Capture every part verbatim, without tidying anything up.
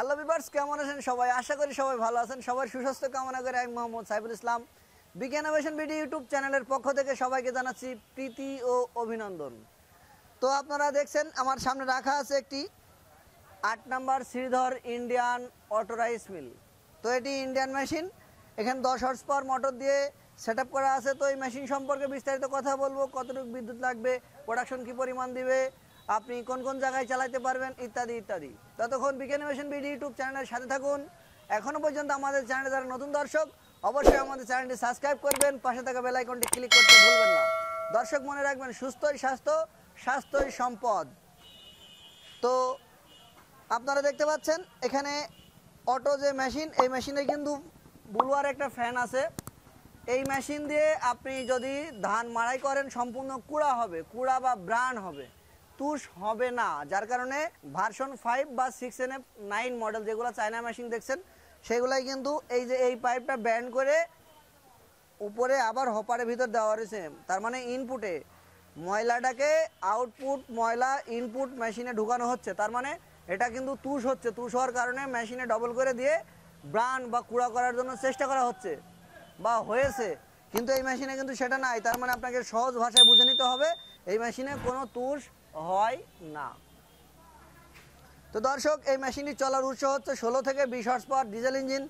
Hello viewers केमन आছেন সবাই आशा करी सबाई भलो आছেন সবার সুস্বাস্থ্য কামনা করে আমি মোহাম্মদ সাইফুল ইসলাম বিজ্ঞানবেশন ভিডিও ইউটিউব চ্যানেলের পক্ষ থেকে সবাইকে জানাচ্ছি প্রীতি ও অভিনন্দন। তো আপনারা দেখছেন আমার সামনে রাখা আছে একটি আট নম্বর Sridhar Indian auto rice mill. তো এটি ইন্ডিয়ান মেশিন, এখানে দশ হর্স পাওয়ার মোটর দিয়ে সেটআপ করা আছে। তো এই মেশিন সম্পর্কে বিস্তারিত কথা বলবো, কতটুকু বিদ্যুৎ লাগবে, প্রোডাকশন কি পরিমাণ দিবে, আপনি কোন কোন জায়গায় চালাতে পারবেন ইত্যাদি ইত্যাদি। ততক্ষণ বিজ্ঞানবেশন ভিডিও ইউটিউব চ্যানেলের সাথে থাকুন। এখনো পর্যন্ত আমাদের চ্যানেলে যারা নতুন দর্শক অবশ্যই আমাদের চ্যানেলটি সাবস্ক্রাইব করবেন, পাশে থাকা বেল আইকনটি ক্লিক করতে ভুলবেন না। দর্শক মনে রাখবেন, সুস্থই স্বাস্থ্য, স্বাস্থ্যই সম্পদ। তো আপনারা দেখতে পাচ্ছেন এখানে অটো যে মেশিন, এই মেশিনে কিন্তু বুলুয়ার একটা ফ্যান আছে। এই মেশিন দিয়ে আপনি যদি ধান মাড়াই করেন সম্পূর্ণ কুড়া হবে, কুড়া বা ব্রান হবে, তুষ হবে না। যার কারণে ভার্সন ফাইভ বা six N F nine model যেগুলো চায়না মেশিন দেখছেন সেগুলাই কিন্তু এই যে এই পাইপটা ব্যান্ড করে উপরে আবার হপারের ভিতর দেওয়া রয়েছে। তার মানে ইনপুটে ময়লাটাকে আউটপুট ময়লা ইনপুট মেশিনে ঢুকানো হচ্ছে, তার মানে এটা কিন্তু তুষ হচ্ছে। তুষ হওয়ার কারণে মেশিনে ডবল করে দিয়ে ব্রান বা কুড়া করার জন্য চেষ্টা করা হচ্ছে বা হয়েছে, কিন্তু এই মেশিনে কিন্তু সেটা নাই। তার মানে আপনাকে সহজ ভাষায় বুঝে নিতে হবে এই মেশিনে কোনো তুষ হয় না। তো দর্শক, এই মেশিনটি চলার উৎস হচ্ছে ষোলো থেকে বিশ হর্স পাওয়ার ডিজেল ইঞ্জিন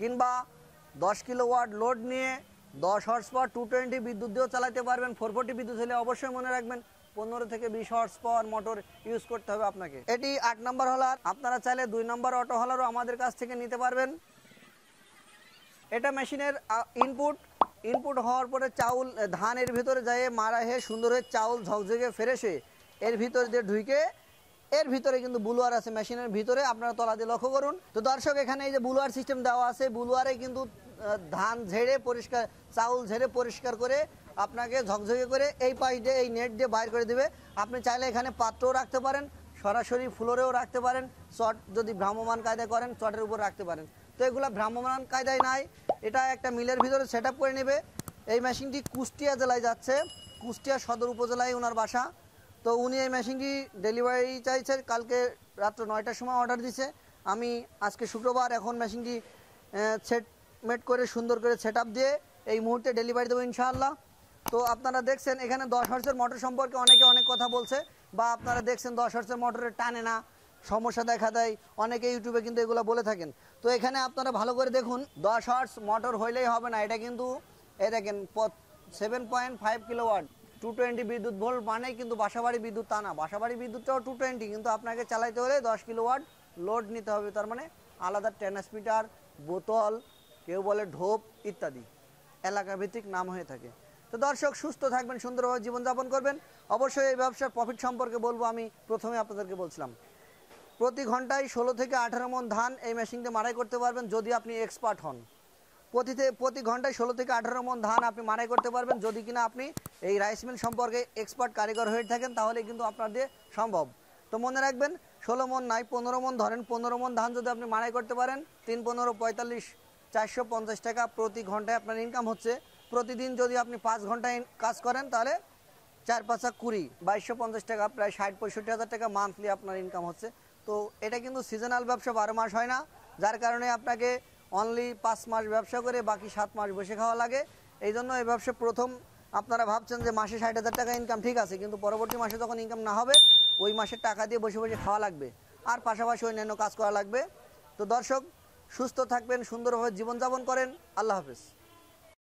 কিংবা দশ কিলোওয়াট লোড নিয়ে দশ হর্স পাওয়ার টু টোয়েন্টি বিদ্যুৎ দিয়েও চালাতে পারবেন। ফোর ফোরটি বিদ্যুৎ হলে অবশ্যই মনে রাখবেন পনেরো থেকে বিশ হর্স পাওয়ার মোটর ইউজ করতে হবে আপনাকে। এটি আট নম্বর হলার, আপনারা চাইলে দুই নম্বর অটো হলারও আমাদের কাছ থেকে নিতে পারবেন। এটা মেশিনের ইনপুট, ইনপুট হওয়ার পরে চাউল ধানের ভিতরে যায় মারা হয়ে সুন্দর হয়ে চাউল ঝকঝকে ফেরেছে, এর ভিতর দিয়ে ঢুকে এর ভিতরে কিন্তু বুলুয়ার আছে মেশিনের ভিতরে, আপনারা তলা দিয়ে লক্ষ্য করুন। তো দর্শক, এখানে এই যে বুলুয়ার সিস্টেম দেওয়া আছে, বুলুয়ারে কিন্তু ধান ঝেড়ে পরিষ্কার চাউল ঝেড়ে পরিষ্কার করে আপনাকে ঝকঝকে করে এই পাশ দিয়ে এই নেট দিয়ে বাইর করে দেবে। আপনি চাইলে এখানে পাত্রও রাখতে পারেন, সরাসরি ফ্লোরেও রাখতে পারেন, চট যদি ভ্রাম্যমান কায়দায় করেন চটের উপর রাখতে পারেন। তো এগুলো ভ্রাম্যমান কায়দায় নাই, এটা একটা মিলের ভিতরে সেট আপ করে নেবে। এই মেশিনটি কুষ্টিয়া জেলায় যাচ্ছে, কুষ্টিয়া সদর উপজেলায় ওনার বাসা। তো উনি এই মেশিনটি ডেলিভারি চাইছে, কালকে রাত্র নয়টার সময় অর্ডার দিছে। আমি আজকে শুক্রবার, এখন মেশিনটি সেটমেট করে সুন্দর করে সেট আপ দিয়ে এই মুহূর্তে ডেলিভারি দেবো ইনশাআল্লাহ। তো আপনারা দেখছেন এখানে দশ হর্সের মোটর সম্পর্কে অনেকে অনেক কথা বলছে, বা আপনারা দেখছেন দশ হর্সের মোটরে টানে না, সমস্যা দেখা দেয়, অনেকে ইউটিউবে কিন্তু এগুলো বলে থাকেন। তো এখানে আপনারা ভালো করে দেখুন, দশ হর্স মোটর হইলেই হবে না, এটা কিন্তু এই দেখেন seven point five kilowatt two twenty বিদ্যুৎ ভোল্ট মানে কিন্তু বাসাবাড়ি বিদ্যুৎ তা না, বাসাবাড়ি বিদ্যুৎটাও টু টোয়েন্টি, কিন্তু আপনাকে চালাইতে হলে দশ কিলোওয়াট লোড নিতে হবে। তার মানে আলাদা ট্রান্সমিটার, বোতল, কেউ বলে ঢোপ ইত্যাদি এলাকাভিত্তিক নাম হয়ে থাকে। তো দর্শক, সুস্থ থাকবেন, সুন্দরভাবে জীবনযাপন করবেন। অবশ্যই এই ব্যবসার প্রফিট সম্পর্কে বলবো, আমি প্রথমে আপনাদেরকে বলছিলাম প্রতি ঘন্টায় ষোলো থেকে আঠারো মন ধান এই মেশিনতে মাড়াই করতে পারবেন যদি আপনি এক্সপার্ট হন। প্রতি প্রতি ঘন্টায় ষোলো থেকে আঠারো মন ধান আপনি মাড়াই করতে পারবেন যদি কিনা আপনি এই রাইস মিল সম্পর্কে এক্সপার্ট কারিগর হয়ে থাকেন, তাহলে কিন্তু আপনার দিয়ে সম্ভব। তো মনে রাখবেন ষোলো মন নাই, পনেরো মন ধরেন, পনেরো মন ধান যদি আপনি মাড়াই করতে পারেন, তিন পনেরো পঁয়তাল্লিশ, চারশো পঞ্চাশ টাকা প্রতি ঘন্টায় আপনার ইনকাম হচ্ছে। প্রতিদিন যদি আপনি পাঁচ ঘন্টায় কাজ করেন তাহলে চার পাঁচা কুড়ি, বাইশশো পঞ্চাশ টাকা, প্রায় ষাট পঁয়ষট্টি হাজার টাকা মান্থলি আপনার ইনকাম হচ্ছে। তো এটা কিন্তু সিজনাল ব্যবসা, বারো মাস হয় না, যার কারণে আপনাকে অনলি পাঁচ মাস ব্যবসা করে বাকি সাত মাস বসে খাওয়া লাগে। এই জন্য এই ব্যবসা প্রথম আপনারা ভাবছেন যে মাসে ষাট হাজার টাকা ইনকাম ঠিক আছে, কিন্তু পরবর্তী মাসে যখন ইনকাম না হবে ওই মাসের টাকা দিয়ে বসে বসে খাওয়া লাগবে, আর পাশাপাশি অন্যান্য কাজ করা লাগবে। তো দর্শক, সুস্থ থাকবেন, সুন্দরভাবে জীবনযাপন করেন। আল্লাহ হাফেজ।